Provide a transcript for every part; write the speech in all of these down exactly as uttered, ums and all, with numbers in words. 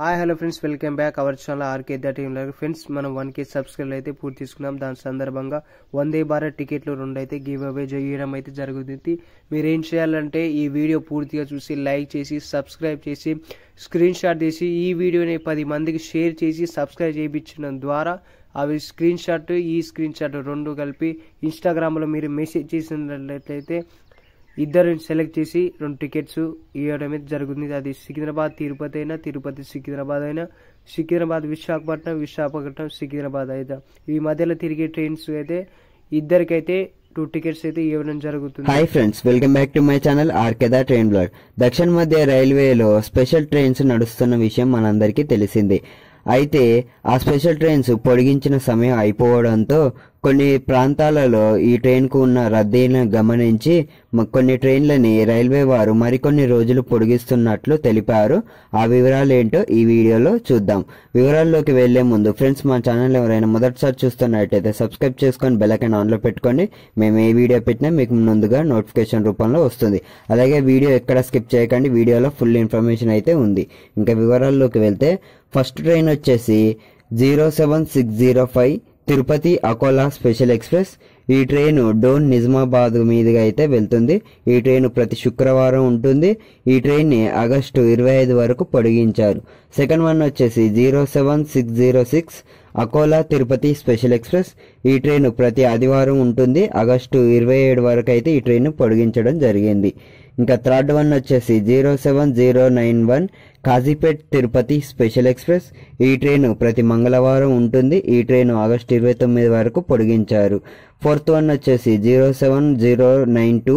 Hi hello friends, welcome back our channel RK the team. లాగా friends, మనం one K subscribe అయితే పూర్తి తీసుకున్నాం. దాని సందర్భంగా వందే భారత్ టికెట్లు రెండు అయితే గివ్ అవే చేయడం అయితే జరుగుతుంది. మీరేం చేయాలంటే ఈ వీడియో పూర్తిగా చూసి లైక్ చేసి సబ్స్క్రైబ్ చేసి స్క్రీన్ షాట్ తీసి ఈ వీడియోని పది మందికి షేర్ చేసి సబ్స్క్రైబ్ చేయించడం ద్వారా అవి స్క్రీన్ షాట్ ఈ స్క్రీన్ షాట్ రెండు కలిపి ఇన్స్టాగ్రామ్లో మీరు మెసేజ్ చేసినట్లయితే ఇద్దరు సెలెక్ట్ చేసి రెండు టికెట్స్ ఇవ్వడం అయితే జరుగుతుంది. అది సికింద్రాబాద్ తిరుపతి అయినా, తిరుపతి సికింద్రాబాద్ అయినా, సికింద్రాబాద్ విశాఖపట్నం, విశాఖపట్నం సికింద్రాబాద్ అయితే ఈ మధ్యలో తిరిగే ట్రైన్స్ అయితే ఇద్దరికైతే టూ టికెట్స్ అయితే ఇవ్వడం జరుగుతుంది. Hi friends, welcome back to my channel RK the train blog. దక్షిణ మధ్య రైల్వేలో స్పెషల్ ట్రైన్స్ నడుస్తున్న విషయం మనందరికీ తెలిసిందే. అయితే ఆ స్పెషల్ ట్రైన్స్ పొడిగించిన సమయం అయిపోవడంతో కొన్ని ప్రాంతాలలో ఈ ట్రైన్కు ఉన్న రద్దీని గమనించి కొన్ని ట్రైన్లని రైల్వే వారు మరికొన్ని రోజులు పొడిగిస్తున్నట్లు తెలిపారు. ఆ వివరాలు ఏంటో ఈ వీడియోలో చూద్దాం. వివరాల్లోకి వెళ్లే ముందు ఫ్రెండ్స్, మా ఛానల్ ఎవరైనా మొదటిసారి చూస్తున్నట్టయితే సబ్స్క్రైబ్ చేసుకొని బెల్ ఐకాన్ ఆన్లో పెట్టుకోండి. మేము ఏ వీడియో పెట్టినా మీకు ముందుగా నోటిఫికేషన్ రూపంలో వస్తుంది. అలాగే వీడియో ఎక్కడ స్కిప్ చేయకండి, వీడియోలో ఫుల్ ఇన్ఫర్మేషన్ అయితే ఉంది. ఇంకా వివరాల్లోకి వెళ్తే ఫస్ట్ ట్రైన్ వచ్చేసి zero seven six zero five Tirupati Akola special express. ఈ ట్రైను డోన్ నిజామాబాద్ మీదుగా అయితే వెళ్తుంది. ఈ ట్రైను ప్రతి శుక్రవారం ఉంటుంది. ఈ ట్రైన్ని ఆగస్టు ఇరవై ఐదు వరకు పొడిగించారు. సెకండ్ వన్ వచ్చేసి zero seven six zero six Akola Tirupati special express. ఈ ట్రైను ప్రతి ఆదివారం ఉంటుంది. ఆగస్టు ఇరవై ఏడు వరకు అయితే ఈ ట్రైన్ను పొడిగించడం జరిగింది. ఇంకా థర్డ్ వన్ వచ్చేసి zero seven zero nine one Kazipet Tirupati special express. ఈ ట్రైను ప్రతి మంగళవారం ఉంటుంది. ఈ ట్రైను ఆగస్టు ఇరవై తొమ్మిది వరకు పొడిగించారు. ఫోర్త్ వన్ వచ్చేసి zero seven zero nine two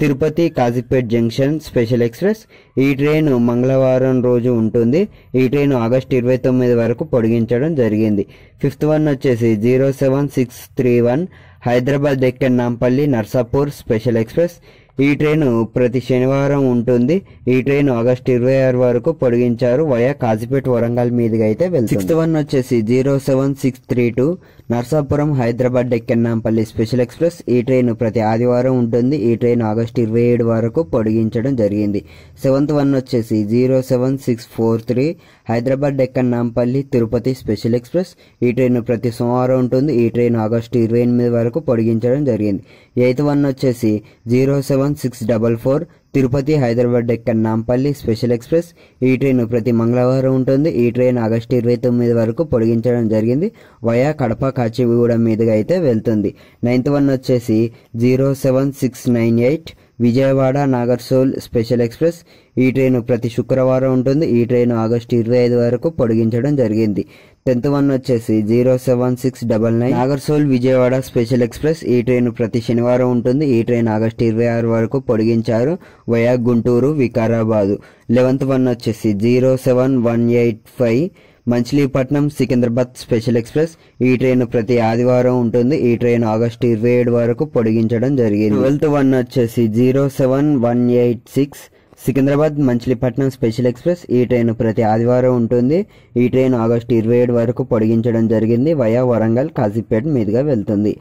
Tirupati Kazipet junction special express. ఈ ట్రైను మంగళవారం రోజు ఉంటుంది. ఈ ట్రైను ఆగస్టు ఇరవై తొమ్మిది వరకు పొడిగించడం జరిగింది. ఫిఫ్త్ వన్ వచ్చేసి zero seven six three one Hyderabad Deccan Nampally Narsapur special express. ఈ ట్రైను ప్రతి శనివారం ఉంటుంది. ఈ ట్రైను ఆగస్టు ఇరవై ఆరు వరకు పొడిగించారు. వయా కాజీపేట్ వరంగల్ మీదుగా అయితే వెళ్తుంది. సిక్స్త్ వన్ వచ్చేసి zero seven six three two Narsapuram Hyderabad Deccan Nampally special express. ఈ ట్రైను ప్రతి ఆదివారం ఉంటుంది. ఈ ట్రైను ఆగస్టు ఇరవై ఏడు వరకు పొడిగించడం జరిగింది. సెవెంత్ వన్ వచ్చేసి zero seven six four three Hyderabad Deccan Nampally Tirupati special express. ఈ ట్రైను ప్రతి సోమవారం ఉంటుంది. ఈ ట్రైను ఆగస్టు ఇరవై ఎనిమిది వరకు పొడిగించడం జరిగింది. ఎయిత్ వన్ వచ్చేసి zero seven six double four Tirupati Hyderabad Deccan Nampally special express. ఈ ట్రైన్ ప్రతి మంగళవారం ఉంటుంది. ఈ ట్రైన్ ఆగస్టు ఇరవై తొమ్మిది వరకు పొడిగించడం జరిగింది. వయా కడప కాచిగూడ మీదుగా అయితే వెళ్తుంది. నైన్త్ వన్ వచ్చేసి zero seven six nine eight Vijayawada Nagarsol special express. ఈ ట్రైను ప్రతి శుక్రవారం ఉంటుంది. ఈ ట్రైను ఆగస్టు ఇరవై ఐదు వరకు పొడిగించడం జరిగింది. టెన్త్ వన్ వచ్చేసి zero seven six double nine Nagarsol Vijayawada special express. ఈ ట్రైను ప్రతి శనివారం ఉంటుంది. ఈ ట్రైన్ ఆగస్టు ఇరవై ఆరు వరకు పొడిగించారు. Via Guntur Vikarabad. Eleventh one వచ్చేసి zero seven one eight five Machilipatnam Secunderabad special express. ఈ ట్రైన్ ప్రతి ఆదివారం ఉంటుంది. ఈ ట్రైన్ ఆగస్టు ఇరవై ఏడు వరకు పొడిగించడం జరిగింది. ట్వెల్త్ వన్ వచ్చేసి zero seven one eight six Secunderabad Machilipatnam special express. ఈ ట్రైన్ ప్రతి ఆదివారం ఉంటుంది. ఈ ట్రైన్ ఆగస్టు ఇరవై ఏడు వరకు పొడిగించడం జరిగింది. వయా వరంగల్ కాజీపేట్ మీదుగా వెళ్తుంది.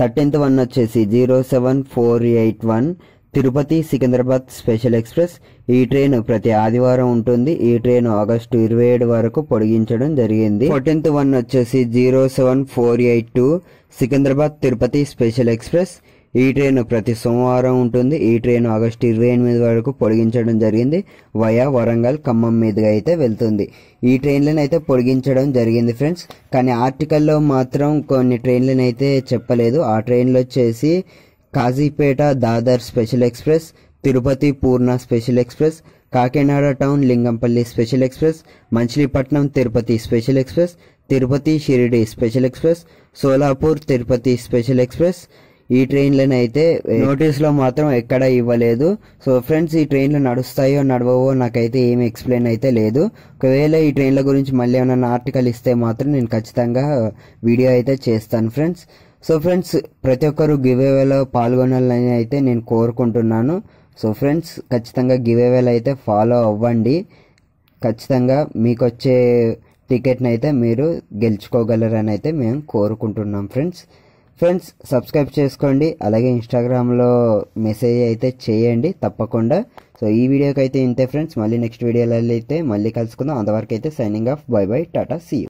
థర్టీన్త్ వన్ వచ్చేసి zero seven four eight one Tirupati Secunderabad special express. ఈ ట్రైన్ ప్రతి ఆదివారం ఉంటుంది. ఈ ట్రైన్ ఆగస్టు ఇరవై ఏడు వరకు పొడిగించడం జరిగింది. ఫోర్టీన్త్ వన్ వచ్చేసి zero seven four eight two Secunderabad Tirupati special express. ఈ ట్రైన్ ప్రతి సోమవారం ఉంటుంది. ఈ ట్రైన్ ఆగస్టు ఇరవై ఎనిమిది వరకు పొడిగించడం జరిగింది. వయా వరంగల్ ఖమ్మం మీదుగా అయితే వెళ్తుంది. ఈ ట్రైన్లను అయితే పొడిగించడం జరిగింది ఫ్రెండ్స్. కానీ ఆర్టికల్లో మాత్రం కొన్ని ట్రైన్లను అయితే చెప్పలేదు. ఆ ట్రైన్లు వచ్చేసి Kazipet Dadar special express, Tirupati Purna special express, Kakinada town Lingampalli special express, Machilipatnam Tirupati special express, Tirupati Shirdi special express, Solapur Tirupati special express. ఈ ట్రైన్లను అయితే నోటీస్లో మాత్రం ఎక్కడ ఇవ్వలేదు. సో ఫ్రెండ్స్, ఈ ట్రైన్లు నడుస్తాయో నడవవో నాకైతే ఏమి ఎక్స్ప్లెయిన్ అయితే లేదు. ఒకవేళ ఈ ట్రైన్ల గురించి మళ్ళీ ఏమైనా ఆర్టికల్ ఇస్తే మాత్రం నేను ఖచ్చితంగా వీడియో అయితే చేస్తాను ఫ్రెండ్స్. సో ఫ్రెండ్స్, ప్రతి ఒక్కరు గివ్ అవేలో పాల్గొనాలని అయితే నేను కోరుకుంటున్నాను. సో ఫ్రెండ్స్, ఖచ్చితంగా గివ్ అవేలు అయితే ఫాలో అవ్వండి. ఖచ్చితంగా మీకు వచ్చే టికెట్ని అయితే మీరు గెలుచుకోగలరని అయితే మేము కోరుకుంటున్నాం ఫ్రెండ్స్. ఫ్రెండ్స్, సబ్స్క్రైబ్ చేసుకోండి. అలాగే ఇన్స్టాగ్రామ్లో మెసేజ్ అయితే చేయండి తప్పకుండా. सो ई वीडियो के अंते फ्रेंड्स, मल्ली नेक्स्ट वीडियो लल्ली मल्ली कलुसुकुंदाम। अंतवरकु signing off, bye bye, tata, see you.